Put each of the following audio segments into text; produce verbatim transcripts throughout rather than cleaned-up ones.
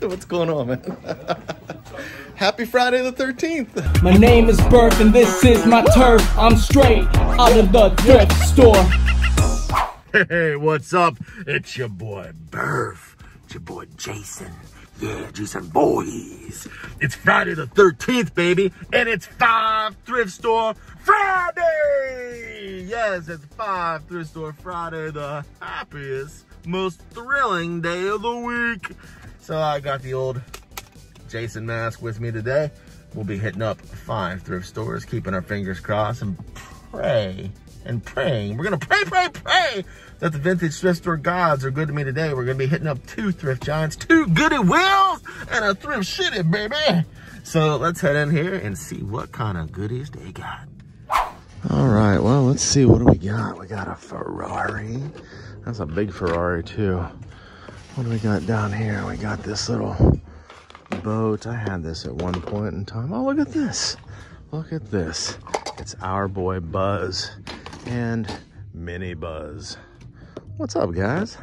What's going on, man? Happy Friday the thirteenth. My name is Burf and this is my turf. I'm straight out of the thrift store. Hey, what's up? It's your boy Burf. It's your boy Jason. Yeah, Jason boys. It's Friday the thirteenth, baby, and it's five Thrift Store Friday. Yes, it's five Thrift Store Friday, the happiest, most thrilling day of the week. So I got the old Jason mask with me today. We'll be hitting up five thrift stores, keeping our fingers crossed and pray and praying. We're gonna pray, pray, pray that the vintage thrift store gods are good to me today. We're gonna be hitting up two thrift giants, two Goody Wheels, and a Thrift City, baby. So let's head in here and see what kind of goodies they got. All right, well, let's see, what do we got? We got a Ferrari. That's a big Ferrari too. What do we got down here? We got this little boat. I had this at one point in time. Oh, look at this. Look at this. It's our boy Buzz and Mini Buzz. What's up, guys?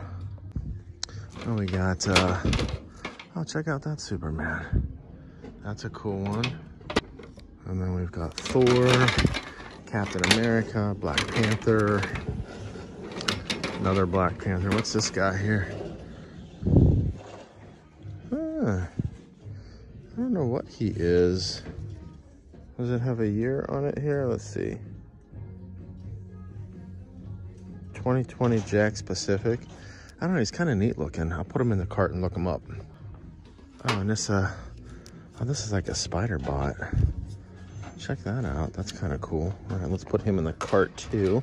Oh, we got, uh, oh, check out that Superman. That's a cool one. And then we've got Thor, Captain America, Black Panther, another Black Panther. What's this guy here? I don't know what he is. Does it have a year on it here? Let's see. twenty twenty Jakks Pacific. I don't know, he's kind of neat looking. I'll put him in the cart and look him up. Oh, and this, uh, oh, this is like a spider bot. Check that out. That's kind of cool. All right, let's put him in the cart too.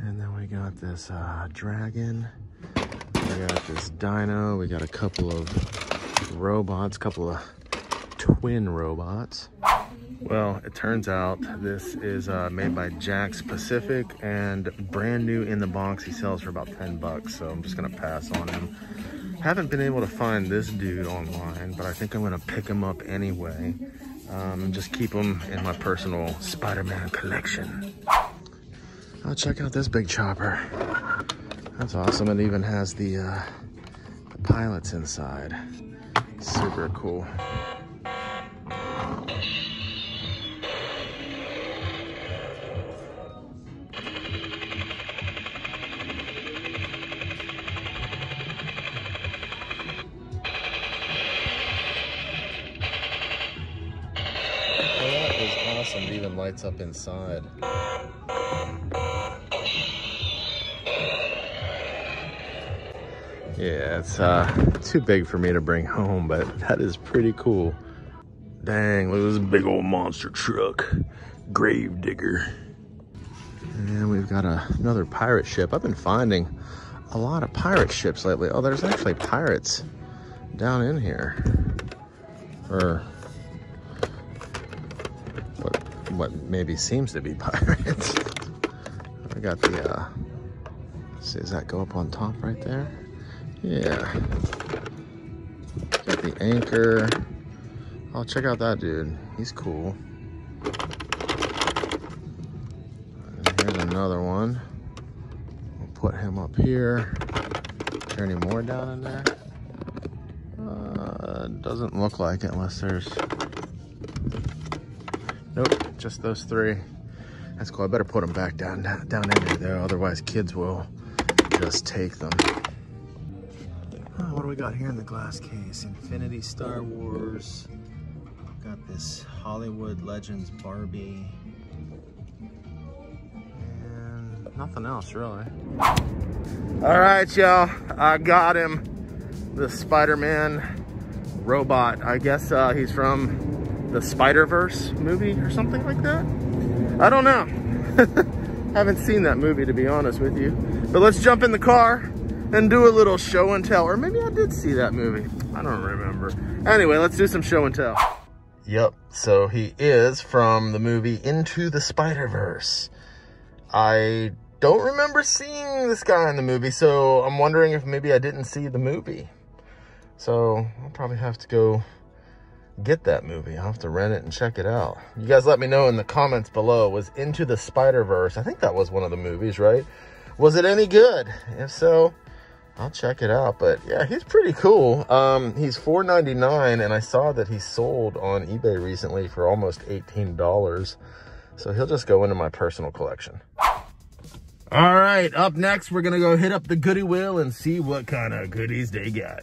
And then we got this uh, dragon. We got this dino, we got a couple of robots, a couple of twin robots. Well, it turns out this is uh, made by Jakks Pacific and brand new in the box. He sells for about ten bucks, so I'm just gonna pass on him. Haven't been able to find this dude online, but I think I'm gonna pick him up anyway. Um, and just keep him in my personal Spider-Man collection. Oh, check out this big chopper. That's awesome. It even has the, uh, the pilots inside. Super cool. Well, that is awesome. It even lights up inside. Yeah, it's uh, too big for me to bring home, but that is pretty cool. Dang, look at this big old monster truck. Gravedigger. And we've got a, another pirate ship. I've been finding a lot of pirate ships lately. Oh, there's actually pirates down in here. Or what, what maybe seems to be pirates. I got the, uh, see, does that go up on top right there? Yeah, got the anchor. Oh, check out that dude. He's cool. And here's another one. We'll put him up here. Is there any more down in there? Uh, doesn't look like it unless there's... Nope, just those three. That's cool. I better put them back down, down in there, though. Otherwise, kids will just take them. What do we got here in the glass case? Infinity Star Wars. Got this Hollywood Legends Barbie. And nothing else, really. All right, y'all. I got him. The Spider-Man robot. I guess uh, he's from the Spider-Verse movie or something like that. I don't know. Haven't seen that movie, to be honest with you. But let's jump in the car and do a little show and tell. Or maybe I did see that movie. I don't remember. Anyway, let's do some show and tell. Yep, so he is from the movie Into the Spider-Verse. I don't remember seeing this guy in the movie, so I'm wondering if maybe I didn't see the movie. So I'll probably have to go get that movie. I'll have to rent it and check it out. You guys let me know in the comments below. Was Into the Spider-Verse, I think that was one of the movies, right? Was it any good? If so, I'll check it out, but yeah, he's pretty cool. Um, he's four ninety-nine, and I saw that he sold on eBay recently for almost eighteen dollars. So he'll just go into my personal collection. All right, up next, we're gonna go hit up the Goody Wheel and see what kind of goodies they got.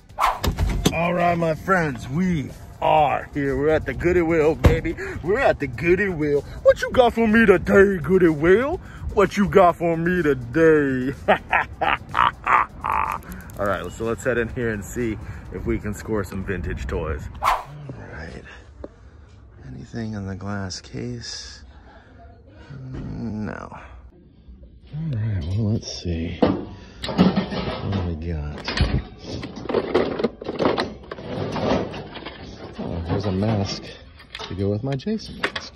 All right, my friends, we are here. We're at the Goody Wheel, baby. We're at the Goody Wheel. What you got for me today, Goody Wheel? What you got for me today? All right, so let's head in here and see if we can score some vintage toys. All right, anything in the glass case? No. All right, well, let's see what we got. Oh, here's a mask to go with my Jason mask.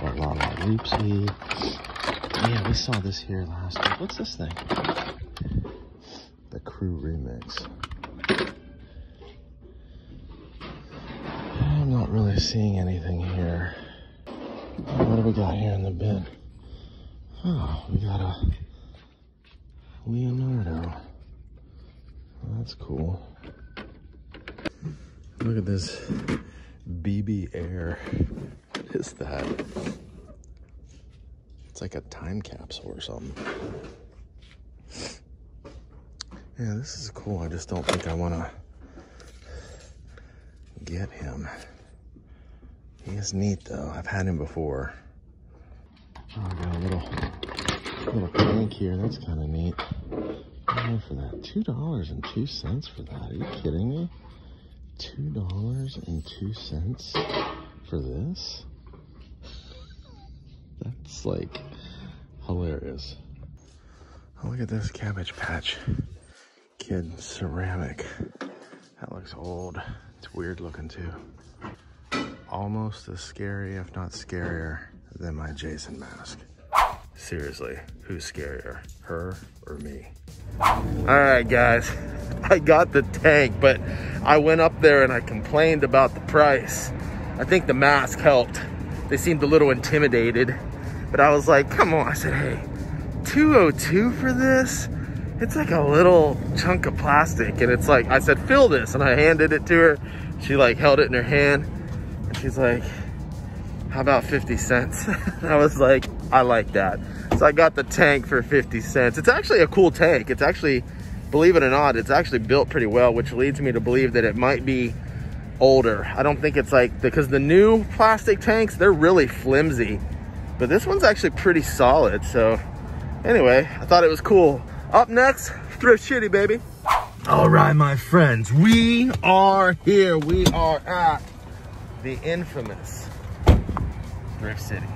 Or a Lalaloopsy. Yeah, we saw this here last week. What's this thing? The Crew Remix. I'm not really seeing anything here. What do we got here in the bin? Oh, we got a Leonardo. That's cool. Look at this B B Air. What is that? It's like a time capsule or something. Yeah, this is cool. I just don't think I want to get him. He is neat, though. I've had him before. Oh, I got a little, little crank here. That's kind of neat. Oh, for that, two dollars and two cents for that. Are you kidding me? two dollars and two cents for this? That's like hilarious. Oh, look at this Cabbage Patch Kid ceramic. That looks old. It's weird looking too. Almost as scary, if not scarier, than my Jason mask. Seriously, who's scarier, her or me? All right, guys, I got the tank, but I went up there and I complained about the price. I think the mask helped. They seemed a little intimidated. But I was like, come on. I said, hey, two oh two for this? It's like a little chunk of plastic. And it's like, I said, fill this. And I handed it to her. She like held it in her hand. And she's like, how about fifty cents? And I was like, I like that. So I got the tank for fifty cents. It's actually a cool tank. It's actually, believe it or not, it's actually built pretty well, which leads me to believe that it might be older. I don't think it's like, because the new plastic tanks, they're really flimsy. But this one's actually pretty solid. So anyway, I thought it was cool. Up next, Thrift City, baby. All right, my friends, we are here. We are at the infamous Thrift City,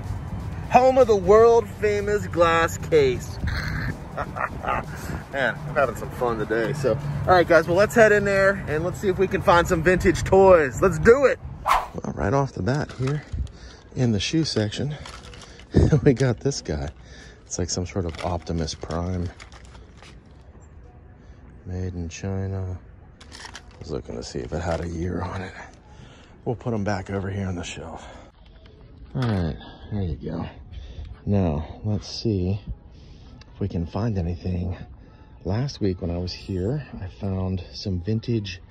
home of the world famous glass case. Man, I'm having some fun today. So, all right, guys, well, let's head in there and let's see if we can find some vintage toys. Let's do it. Well, right off the bat here in the shoe section, we got this guy. It's like some sort of Optimus Prime. Made in China. I was looking to see if it had a year on it. We'll put them back over here on the shelf. All right, there you go. Now, let's see if we can find anything. Last week when I was here, I found some vintage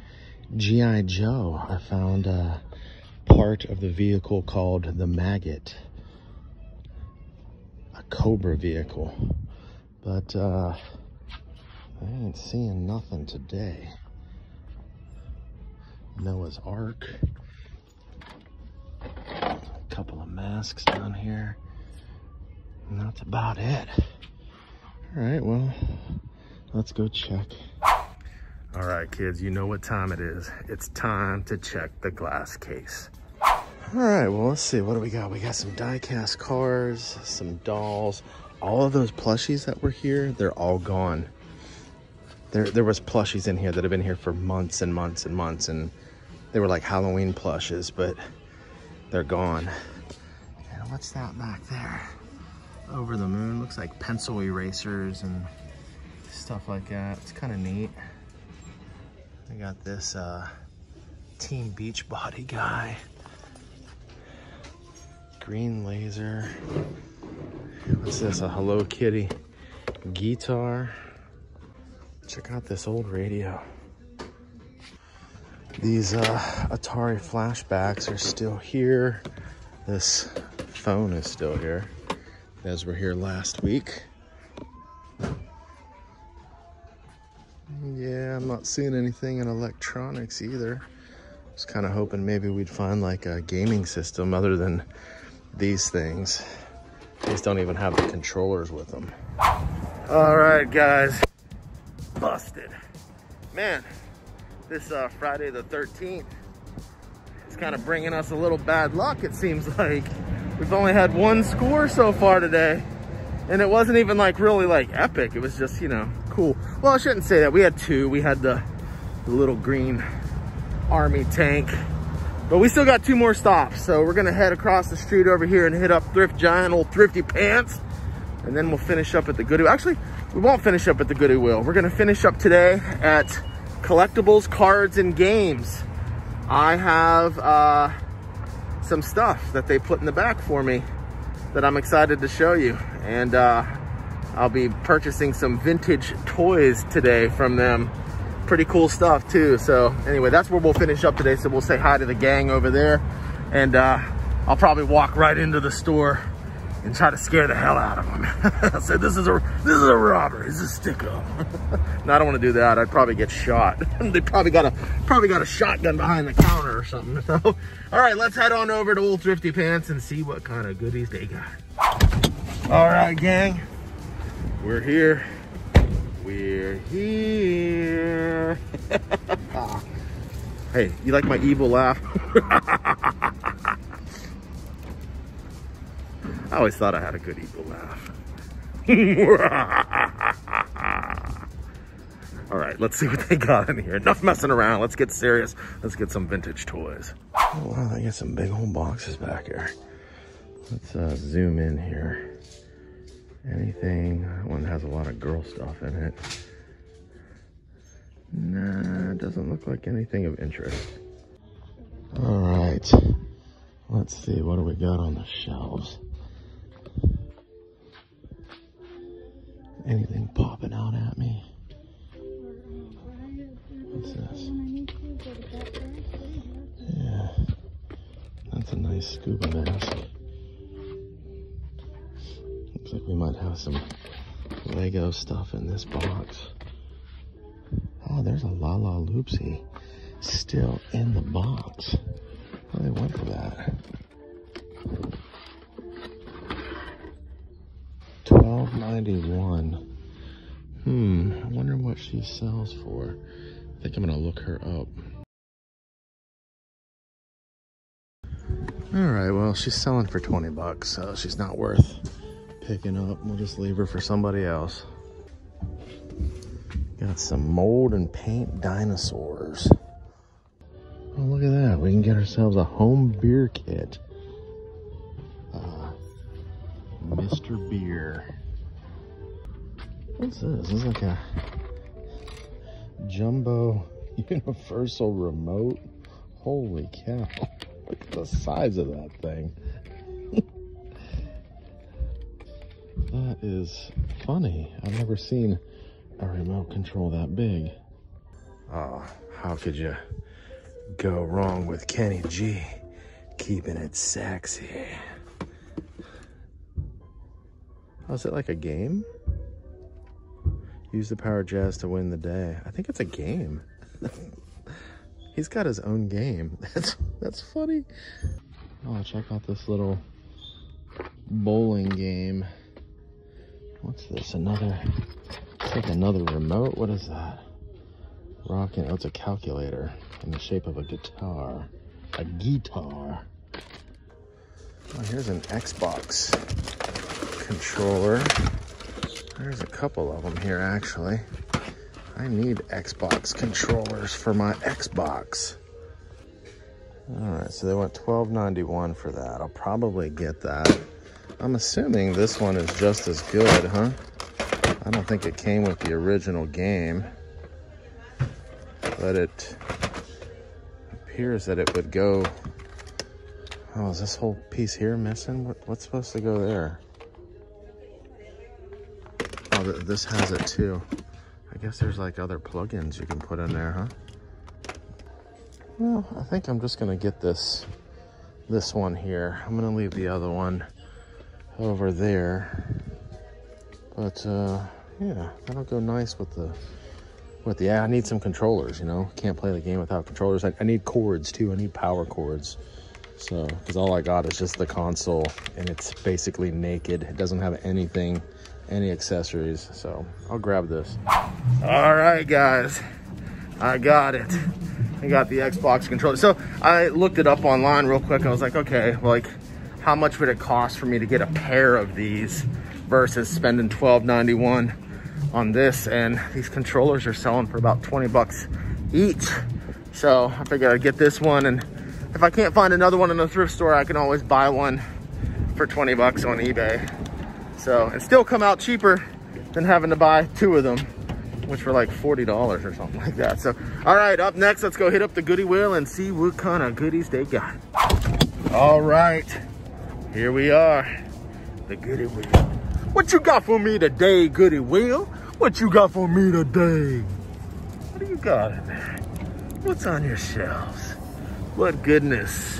G I Joe. I found a part of the vehicle called the Maggot. Cobra vehicle, but uh, I ain't seeing nothing today. Noah's Ark, a couple of masks down here, and that's about it. All right, well, let's go check. All right, kids, you know what time it is. It's time to check the glass case. All right, well, let's see. What do we got? We got some die-cast cars, some dolls. All of those plushies that were here, they're all gone. There there was plushies in here that have been here for months and months and months, and they were like Halloween plushes, but they're gone. And what's that back there? Over the Moon. Looks like pencil erasers and stuff like that. It's kind of neat. We got this uh, Teen Beachbody guy. Green laser, What's this? A Hello Kitty guitar. Check out this old radio. These uh, Atari flashbacks are still here. This phone is still here, as we're here last week. Yeah, I'm not seeing anything in electronics either. I was kind of hoping maybe we'd find like a gaming system other than these things. These don't even have the controllers with them. All right, guys. Busted. Man, this uh, Friday the thirteenth, it's kind of bringing us a little bad luck, it seems like. We've only had one score so far today, and it wasn't even like really like epic. It was just, you know, cool. Well, I shouldn't say that. We had two. We had the, the little green army tank, but we still got two more stops. So we're going to head across the street over here and hit up Thrift Giant, old Thrifty Pants. And then we'll finish up at the Goody Wheel. Actually, we won't finish up at the Goody Wheel. We're going to finish up today at Collectibles Cards and Games. I have, uh, some stuff that they put in the back for me that I'm excited to show you, and uh, I'll be purchasing some vintage toys today from them. Pretty cool stuff too. So anyway, that's where we'll finish up today. So we'll say hi to the gang over there, and uh, I'll probably walk right into the store and try to scare the hell out of them. I'll say this is a this is a robber. It's a stick up. No, I don't want to do that. I'd probably get shot. They probably got a probably got a shotgun behind the counter or something. So, all right, let's head on over to Old Thrifty Pants and see what kind of goodies they got. All right, gang, we're here. We're here. Hey, you like my evil laugh? I always thought I had a good evil laugh. All right, let's see what they got in here. Enough messing around. Let's get serious. Let's get some vintage toys. Oh, wow, they got some big old boxes back here. Let's uh, zoom in here. Anything? That one has a lot of girl stuff in it. Nah, it doesn't look like anything of interest. All right. Let's see. What do we got on the shelves? Anything popping out at me? What's this? Yeah, that's a nice scuba mask. Looks like we might have some Lego stuff in this box. Oh, there's a Lalaloopsy still in the box. Oh, they went for that. twelve ninety-one. Hmm, I wonder what she sells for. I think I'm gonna look her up. Alright, well, she's selling for twenty bucks, so she's not worth picking up. We'll just leave her for somebody else. Got some mold and paint dinosaurs. Oh, look at that. We can get ourselves a home beer kit. Uh, Mister Beer. What's this? This is like a jumbo universal remote. Holy cow. Look at the size of that thing. That is funny. I've never seen a remote control that big. Oh, how could you go wrong with Kenny G, keeping it sexy? Oh, is it like a game? Use the power of jazz to win the day. I think it's a game. He's got his own game. That's that's funny. Oh, check out this little bowling game. What's this? Another, it's like another remote. What is that? Rocking, oh, it's a calculator in the shape of a guitar. A guitar. Oh, here's an Xbox controller. There's a couple of them here, actually. I need Xbox controllers for my Xbox. All right, so they went twelve ninety-one for that. I'll probably get that. I'm assuming this one is just as good, huh? I don't think it came with the original game, but it appears that it would go. Oh, is this whole piece here missing? What, what's supposed to go there? this has it too. I guess there's like other plugins you can put in there, huh? Well, I think I'm just gonna get this this one here. I'm gonna leave the other one over there. But uh, yeah, that'll go nice with the with the. I need some controllers, you know. Can't play the game without controllers. I, I need cords too. I need power cords. So, because all I got is just the console, and it's basically naked. It doesn't have anything, any accessories. So I'll grab this. All right, guys, I got it. I got the Xbox controller. So I looked it up online real quick. And I was like, okay, like, how much would it cost for me to get a pair of these versus spending twelve ninety-one on this? And these controllers are selling for about twenty bucks each. So I figured I'd get this one, and if I can't find another one in the thrift store, I can always buy one for twenty bucks on eBay. So, and still come out cheaper than having to buy two of them, which were like forty dollars or something like that. So, all right, up next, let's go hit up the Goody Wheel and see what kind of goodies they got. All right, here we are, the Goody Wheel. What you got for me today, Goody Wheel? What you got for me today? What do you got in there? What's on your shelves? What goodness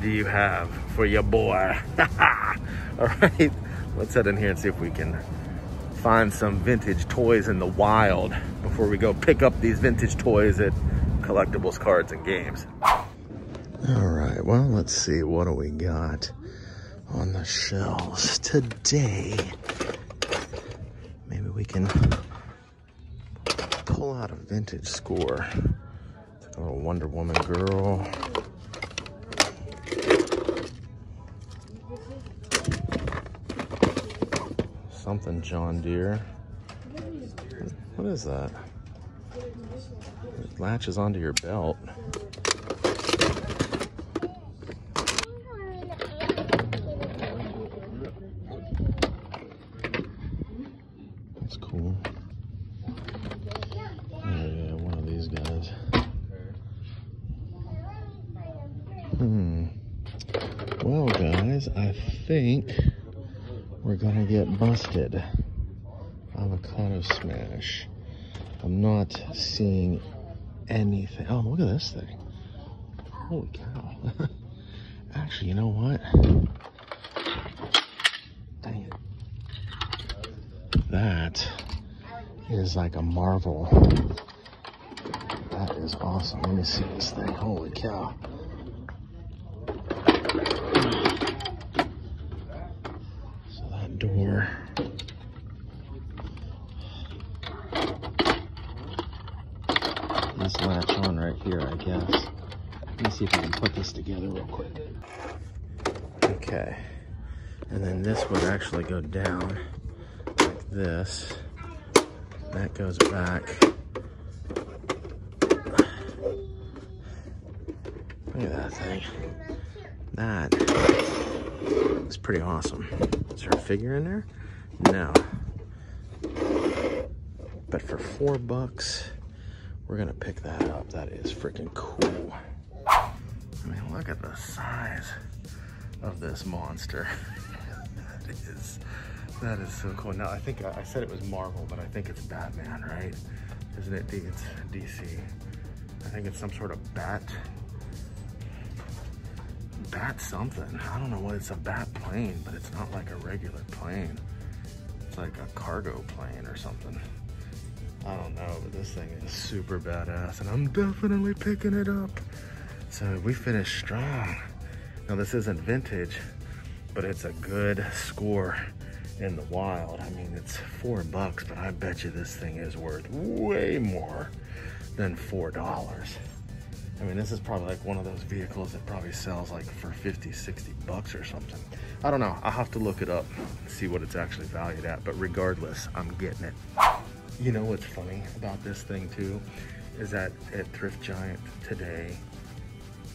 do you have for your boy? All right, let's head in here and see if we can find some vintage toys in the wild before we go pick up these vintage toys at Collectibles Cards and Games. All right, well, let's see, what do we got on the shelves today? Maybe we can pull out a vintage score. A little Wonder Woman girl. Something John Deere. What is that? It latches onto your belt. That's cool. Oh yeah, one of these guys. Hmm. Well, guys, I think we're gonna get busted. Avocado smash. I'm not seeing anything. Oh, look at this thing. Holy cow. Actually, you know what? Dang it. That is like a marvel. That is awesome. Let me see this thing. Holy cow. Door. This latch on right here, I guess. Let me see if I can put this together real quick. Okay. And then this would actually go down like this. That goes back. Look at that thing. That. It's pretty awesome. Is there a figure in there? No. But for four bucks, we're gonna pick that up. That is freaking cool. I mean, look at the size of this monster. That is, that is so cool. Now, I think I, I said it was Marvel, but I think it's Batman, right? Isn't it? It's D C. I think it's some sort of bat. Bat something. I don't know what it's a bat plane, but it's not like a regular plane. It's like a cargo plane or something. I don't know, but this thing is super badass, and I'm definitely picking it up. So we finished strong. Now this isn't vintage, but it's a good score in the wild. I mean, it's four bucks, but I bet you this thing is worth way more than four dollars. I mean, this is probably like one of those vehicles that probably sells like for fifty, sixty bucks or something. I don't know. I'll have to look it up and see what it's actually valued at. But regardless, I'm getting it. You know what's funny about this thing too, is that at Thrift Giant today,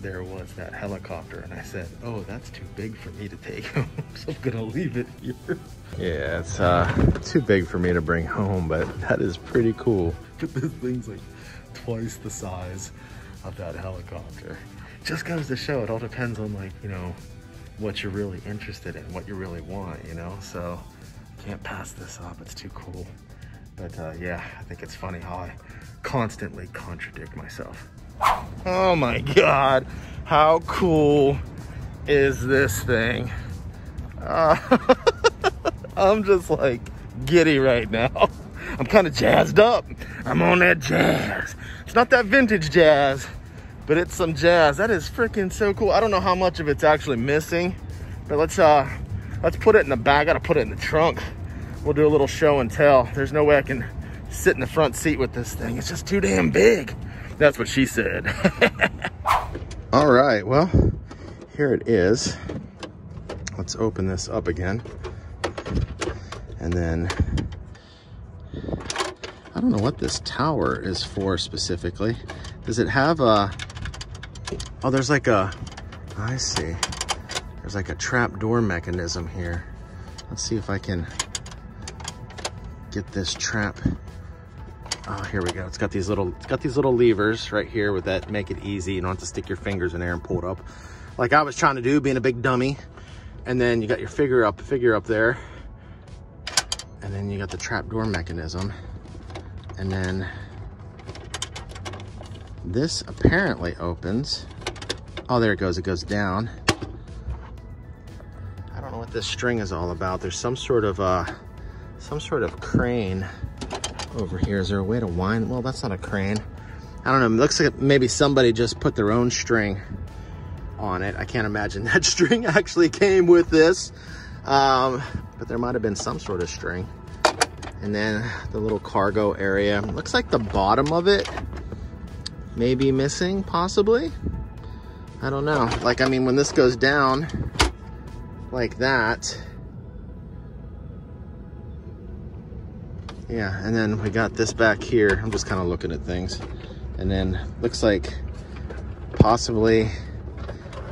there was that helicopter. And I said, oh, that's too big for me to take home. So I'm going to leave it here. Yeah, it's uh, too big for me to bring home, but that is pretty cool. But this thing's like twice the size of that helicopter. Just goes to show, it all depends on, like, you know, what you're really interested in, what you really want, you know? So can't pass this up, it's too cool. But uh, yeah, I think it's funny how I constantly contradict myself. Oh my God, how cool is this thing? Uh, I'm just like giddy right now. I'm kind of jazzed up. I'm on that jazz. It's not that vintage jazz, but it's some jazz. That is freaking so cool. I don't know how much of it's actually missing, but let's uh, let's put it in the bag. I gotta put it in the trunk. We'll do a little show and tell. There's no way I can sit in the front seat with this thing. It's just too damn big. That's what she said. All right, well, here it is. Let's open this up again. And then, I don't know what this tower is for specifically. Does it have a, oh, there's like a, I see. There's like a trapdoor mechanism here. Let's see if I can get this trap. Oh, here we go. It's got these little, it's got these little levers right here with that make it easy. You don't have to stick your fingers in there and pull it up, like I was trying to do, being a big dummy. And then you got your figure up, figure up there, and then you got the trapdoor mechanism. And then this apparently opens. Oh, there it goes. It goes down. I don't know what this string is all about. There's some sort of uh, some sort of crane over here. Is there a way to wind? Well, that's not a crane. I don't know. It looks like maybe somebody just put their own string on it. I can't imagine that string actually came with this, um, but there might have been some sort of string. And then the little cargo area. Looks like the bottom of it may be missing, possibly. I don't know. Like, I mean, when this goes down like that, yeah, and then we got this back here. I'm just kind of looking at things. And then looks like possibly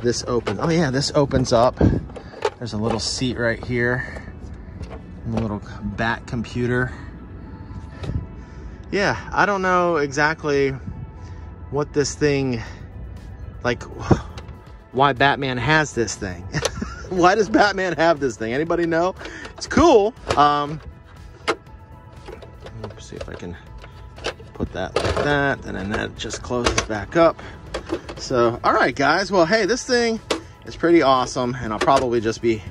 this opens. Oh yeah, this opens up. There's a little seat right here. And a little bat computer. Yeah, I don't know exactly what this thing, like why Batman has this thing. Why does Batman have this thing? Anybody know? It's cool. Um, see if I can put that like that, and then that just closes back up. So, all right, guys. Well, hey, this thing is pretty awesome, and I'll probably just be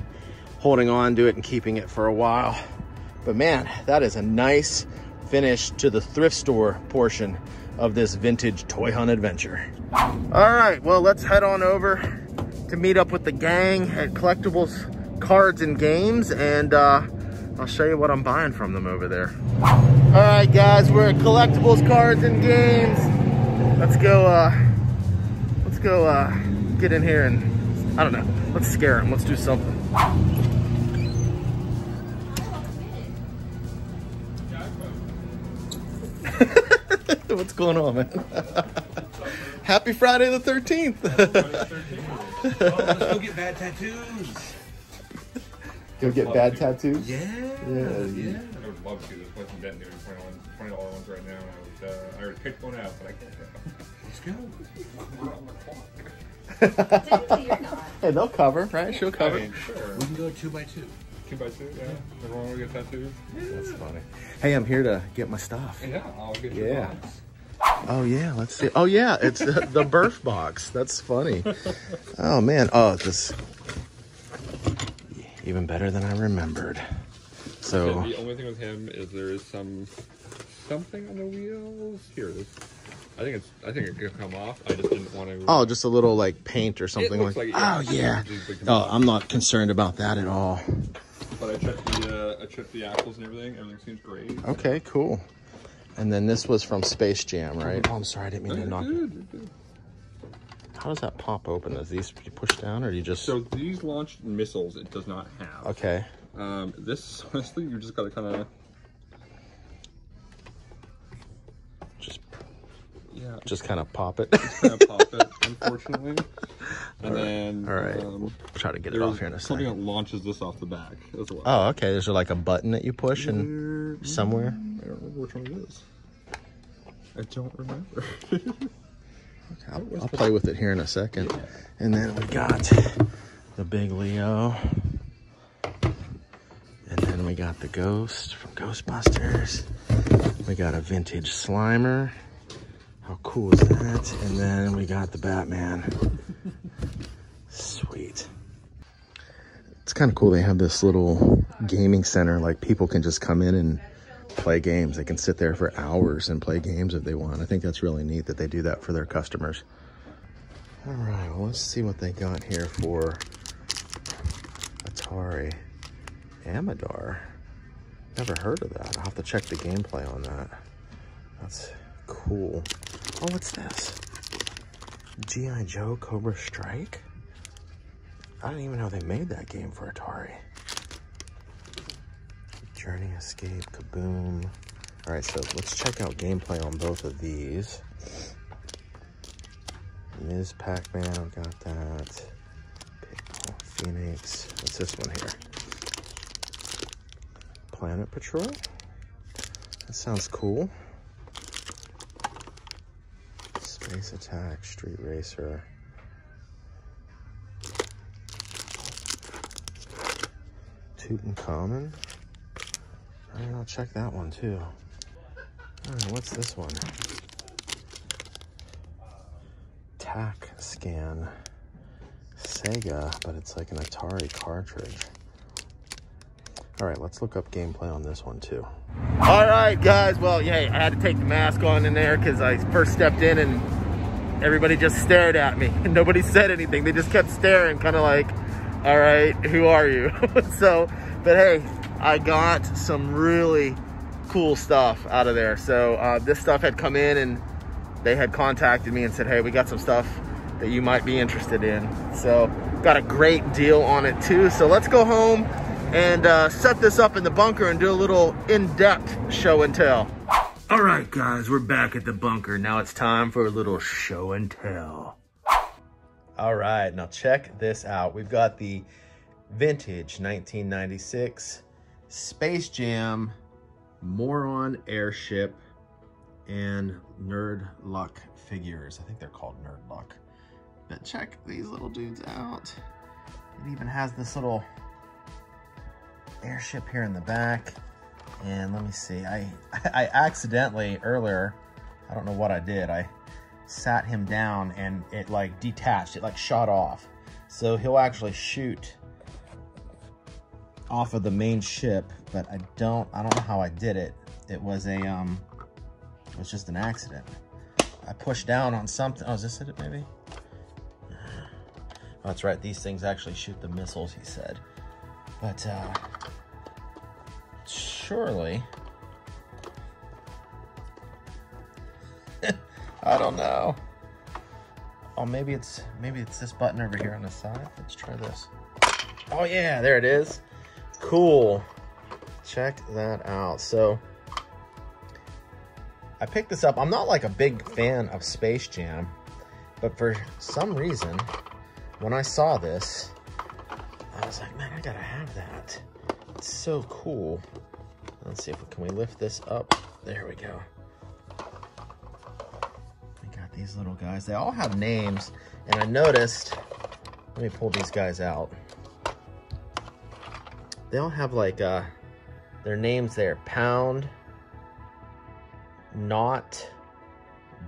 holding on to it and keeping it for a while. But man, that is a nice finish to the thrift store portion of this vintage toy hunt adventure. All right, well, let's head on over to meet up with the gang at Collectibles Cards and Games, and uh, I'll show you what I'm buying from them over there. All right, guys, we're at Collectibles Cards and Games. Let's go, uh, let's go uh, get in here and, I don't know, let's scare them. Let's do something. What's going on, man? Happy Friday the thirteenth. Oh, let's go get bad tattoos. You'll get bad to. tattoos? Yeah. Yeah. yeah. I would love to. There's one in Benton doing twenty dollar ones right now. I would, uh, I already picked one out, but I can't now. Let's go. Technically, you're not. Hey, they'll cover, right? She'll cover. I mean, sure. We can go two by two. Two by two, yeah. Everyone will get tattoos. Yeah. That's funny. Hey, I'm here to get my stuff. Yeah, I'll get your yeah. box. Oh, yeah. Let's see. Oh, yeah. It's uh, the Burf box. That's funny. Oh, man. Oh, this. Even better than I remembered. So okay, the only thing with him is there is some something on the wheels here. I think it's. I think it could come off. I just didn't want to. Oh, just a little like paint or something like. like yeah, oh yeah. Oh, off. I'm not concerned about that at all. But I checked the. Uh, I checked the axles and everything. Everything seems great. Okay, cool. And then this was from Space Jam, right? Oh, I'm sorry, I didn't mean to knock. Good, good. How does that pop open? Does these you push down or do you just... So these launched missiles it does not have. Okay. Um, this, honestly, you just got to kind of... Just... Yeah. Just kind of pop it. Just kind of pop it, unfortunately. And all right. then... All right. Um, we'll try to get it off here in a second. Something that launches this off the back as well. Oh, okay. Is there like a button that you push there, and somewhere? I don't remember which one it is. I don't remember. Okay, I'll, I'll play with it here in a second. Yeah. And then we got the Big Leo. And then we got got the ghost from Ghostbusters. We got a vintage Slimer. How cool is that? And then we got the Batman. Sweet. It's kind of cool. They have this little gaming center. Like, people can just come in and play games. They can sit there for hours and play games if they want. I think that's really neat that they do that for their customers. All right, well, let's see what they got here for Atari. Amador. Never heard of that. I'll have to check the gameplay on that. That's cool. Oh, what's this? G I. Joe Cobra Strike? I didn't even know they made that game for Atari. Journey, Escape, Kaboom. All right, so let's check out gameplay on both of these. Miz Pac-Man, I've got that. Pitbull, Phoenix. What's this one here? Planet Patrol? That sounds cool. Space Attack, Street Racer. Tutankhamun. Alright, I'll check that one too. Alright, what's this one? T A C Scan. Sega, but it's like an Atari cartridge. All right, let's look up gameplay on this one too. All right, guys, well, yeah, I had to take the mask on in there because I first stepped in and everybody just stared at me. Nobody said anything. They just kept staring, kind of like, all right, who are you? So, but hey, I got some really cool stuff out of there. So uh, this stuff had come in and they had contacted me and said, hey, we got some stuff that you might be interested in. So got a great deal on it too. So let's go home and uh, set this up in the bunker and do a little in-depth show and tell. All right, guys, we're back at the bunker. Now it's time for a little show and tell. All right, now check this out. We've got the vintage nineteen ninety-six Space Jam, Moron Airship, and Nerd Luck figures. I think they're called Nerd Luck. But check these little dudes out. It even has this little airship here in the back. And let me see, I I accidentally earlier, I don't know what I did, I sat him down and it like detached, it like shot off. So he'll actually shoot off of the main ship, but I don't I don't know how I did it. It was a um it was just an accident. I pushed down on something. Oh, is this it maybe? Oh, that's right, these things actually shoot the missiles, he said. But uh, surely, I don't know. Oh, maybe it's maybe it's this button over here on the side. Let's try this. Oh yeah, there it is. Cool. Check that out. So I picked this up. I'm not like a big fan of Space Jam, but for some reason, when I saw this, I was like, man, I gotta have that. It's so cool. Let's see if we can we lift this up. There we go. We got these little guys. They all have names, and I noticed. Let me pull these guys out. They all have like uh, their names there: Pound, Knot,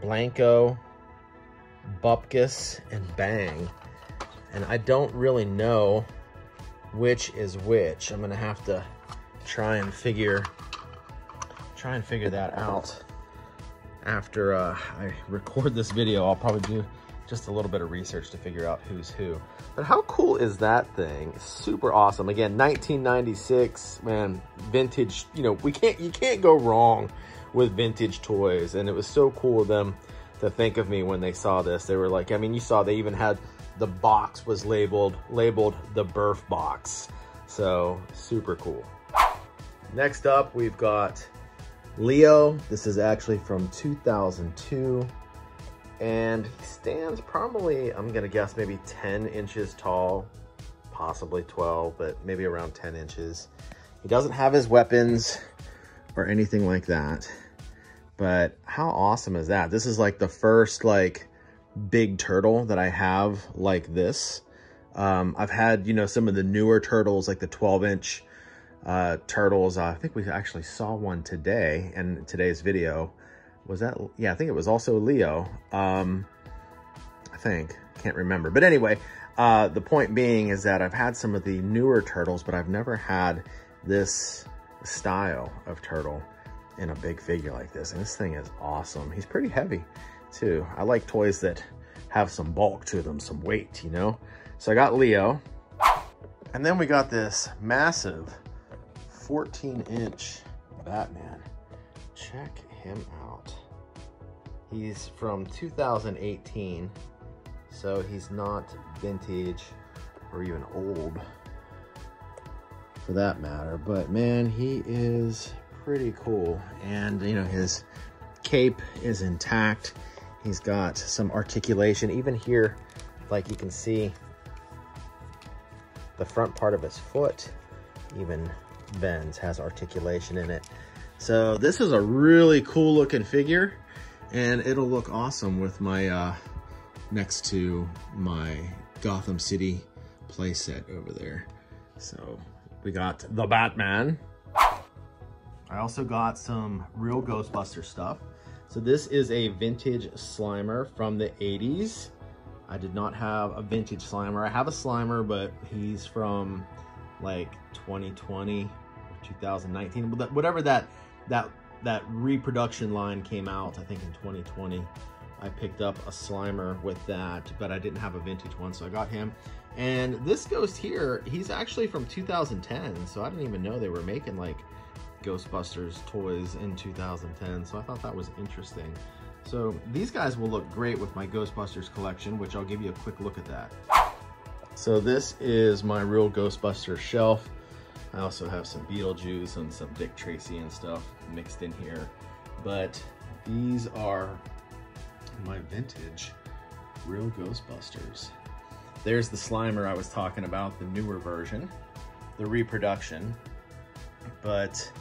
Blanco, Bupkis, and Bang. And I don't really know which is which. I'm gonna have to try and figure try and figure that out after uh, I record this video. I'll probably do just a little bit of research to figure out who's who. But how cool is that thing? Super awesome. Again, nineteen ninety-six, man, vintage. You know, we can't you can't go wrong with vintage toys. And it was so cool of them to think of me when they saw this. They were like, I mean, you saw they even had the box was labeled, labeled the Burf box. So super cool. Next up, we've got Leo. This is actually from two thousand two. And he stands probably, I'm gonna guess maybe ten inches tall, possibly twelve, but maybe around ten inches. He doesn't have his weapons or anything like that. But how awesome is that? This is like the first like big turtle that I have like this. Um, I've had, you know, some of the newer turtles, like the twelve inch uh, turtles. Uh, I think we actually saw one today in today's video. Was that? Yeah, I think it was also Leo. Um, I think, can't remember. But anyway, uh, the point being is that I've had some of the newer turtles, but I've never had this style of turtle in a big figure like this. And this thing is awesome. He's pretty heavy too. I like toys that have some bulk to them, some weight, you know? So I got Leo. And then we got this massive fourteen inch Batman. Check him out. He's from two thousand eighteen, so he's not vintage or even old for that matter. But man, he is pretty cool. And you know, his cape is intact. He's got some articulation. Even here, like you can see the front part of his foot even bends, has articulation in it. So this is a really cool looking figure, and it'll look awesome with my, uh, next to my Gotham City playset over there. So we got the Batman. I also got some real Ghostbuster stuff. So this is a vintage Slimer from the eighties. I did not have a vintage Slimer. I have a Slimer, but he's from like twenty twenty, or two thousand nineteen, whatever that, that, that reproduction line came out, I think in twenty twenty. I picked up a Slimer with that, but I didn't have a vintage one, so I got him. And this ghost here, he's actually from two thousand ten, so I didn't even know they were making like Ghostbusters toys in two thousand ten, so I thought that was interesting. So these guys will look great with my Ghostbusters collection, which I'll give you a quick look at that. So this is my real Ghostbusters shelf. I also have some Beetlejuice and some Dick Tracy and stuff mixed in here, but these are my vintage real Ghostbusters. There's the Slimer I was talking about, the newer version, the reproduction. But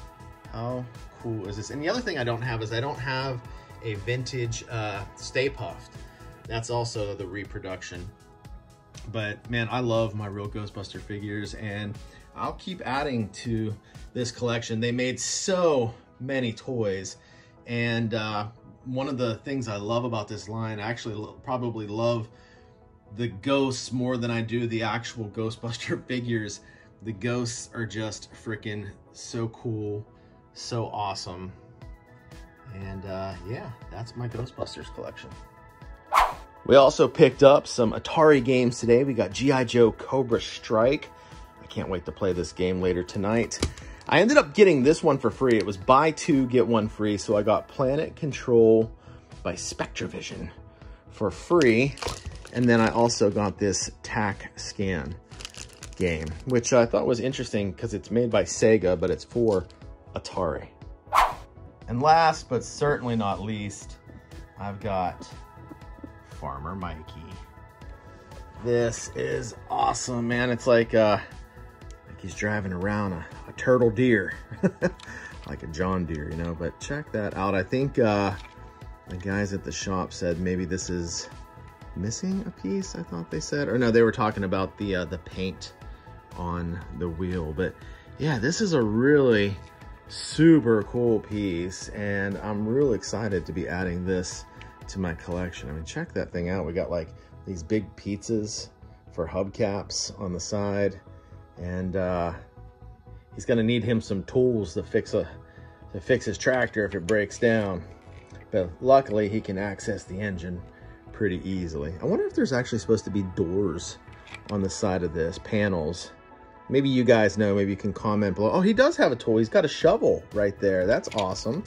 how cool is this? And the other thing I don't have is I don't have a vintage uh, Stay Puft. That's also the reproduction. But man, I love my real Ghostbuster figures, and I'll keep adding to this collection. They made so many toys, and uh, one of the things I love about this line, I actually probably love the ghosts more than I do the actual Ghostbuster figures. The ghosts are just freaking so cool, so awesome. And uh, yeah, that's my Ghostbusters collection. We also picked up some Atari games today. We got G I Joe Cobra Strike. I can't wait to play this game later tonight. I ended up getting this one for free. It was buy two, get one free. So I got Planet Control by Spectrovision for free. And then I also got this T A C Scan game, which I thought was interesting because it's made by Sega, but it's for Atari. And last but certainly not least, I've got Farmer Mikey. This is awesome, man. It's like uh like he's driving around a, a turtle deer, like a John Deere, you know. But check that out. I think uh the guys at the shop said maybe this is missing a piece, I thought they said, or no, they were talking about the uh the paint on the wheel. But yeah, this is a really super cool piece, and I'm really excited to be adding this to my collection. I mean, check that thing out. We got like these big pizzas for hubcaps on the side, and uh he's gonna need him some tools to fix a to fix his tractor if it breaks down, but luckily he can access the engine pretty easily. I wonder if there's actually supposed to be doors on the side of this, panels. Maybe you guys know, maybe you can comment below. Oh, he does have a tool. He's got a shovel right there. That's awesome.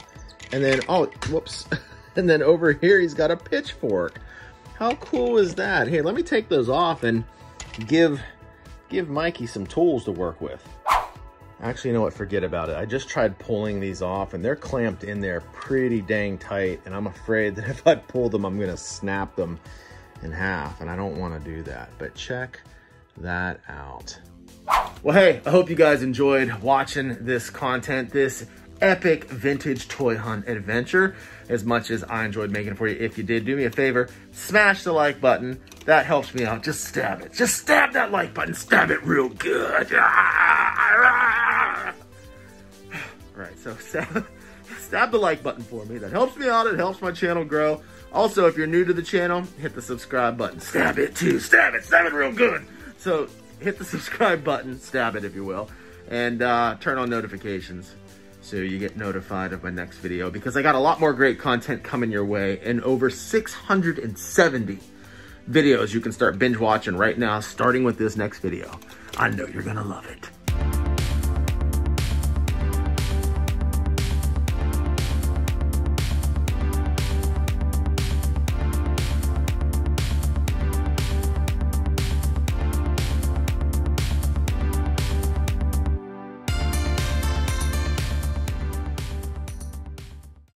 And then, oh, whoops. And then over here, he's got a pitchfork. How cool is that? Here, let me take those off and give, give Mikey some tools to work with. Actually, you know what? Forget about it. I just tried pulling these off, and they're clamped in there pretty dang tight, and I'm afraid that if I pull them, I'm gonna snap them in half, and I don't wanna do that, but check that out. Well, hey, I hope you guys enjoyed watching this content, this epic vintage toy hunt adventure, as much as I enjoyed making it for you. If you did, do me a favor, smash the like button. That helps me out. Just stab it. Just stab that like button. Stab it real good. Ah! Alright, so stab, stab the like button for me. That helps me out. It helps my channel grow. Also, if you're new to the channel, hit the subscribe button. Stab it too. Stab it. Stab it real good. So hit the subscribe button. Stab it, if you will. And uh, turn on notifications so you get notified of my next video, because I got a lot more great content coming your way, and over six hundred seventy videos you can start binge watching right now, starting with this next video. I know you're gonna love it.